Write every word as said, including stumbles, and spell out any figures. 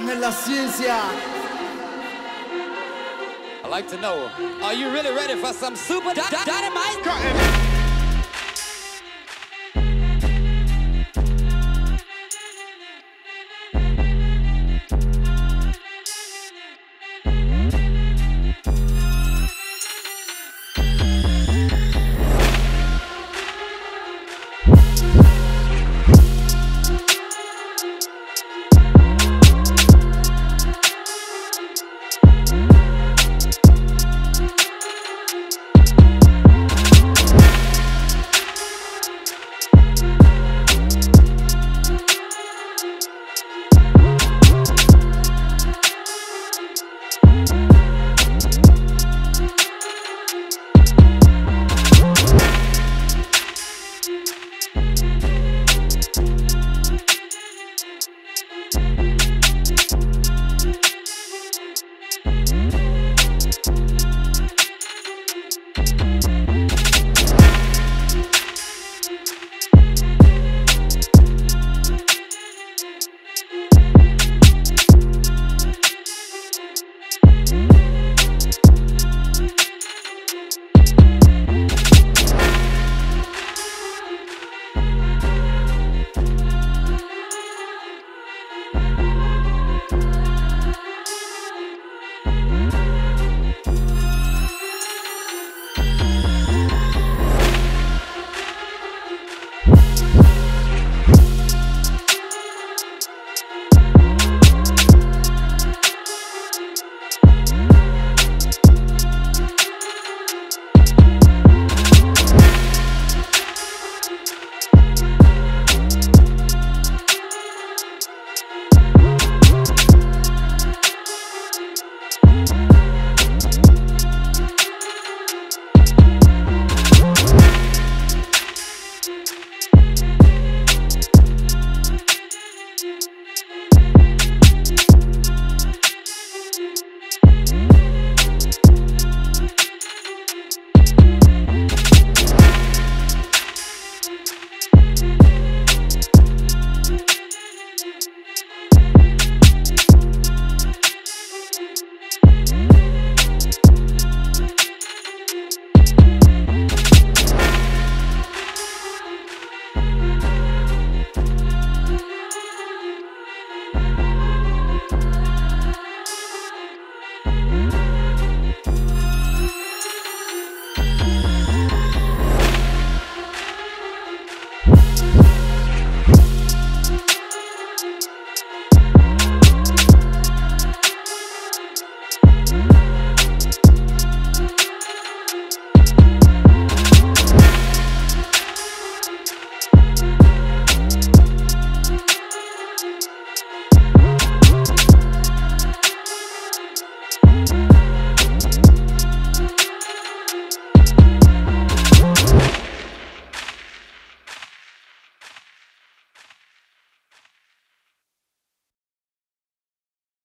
AngelLaCiencia. I'd like to know, are you really ready for some super dynamite?